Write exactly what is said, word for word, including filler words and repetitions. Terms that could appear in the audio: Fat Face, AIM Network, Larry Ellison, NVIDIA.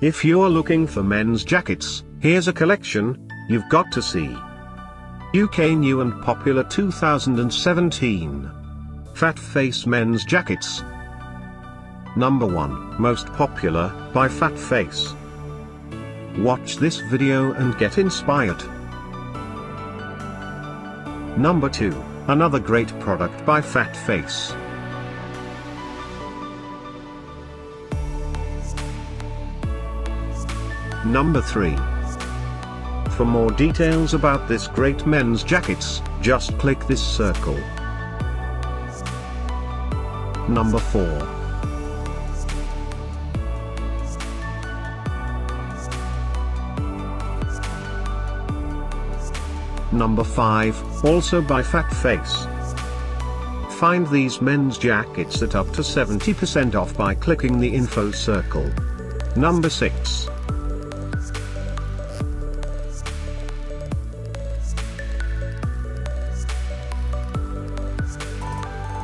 If you're looking for men's jackets, here's a collection you've got to see. U K new and popular two thousand seventeen. Fat Face men's jackets. Number one, most popular, by Fat Face. Watch this video and get inspired. Number two, another great product by Fat Face. Number three. For more details about this great men's jackets, just click this circle. Number four. Number five, also by Fat Face. Find these men's jackets at up to seventy percent off by clicking the info circle. Number six.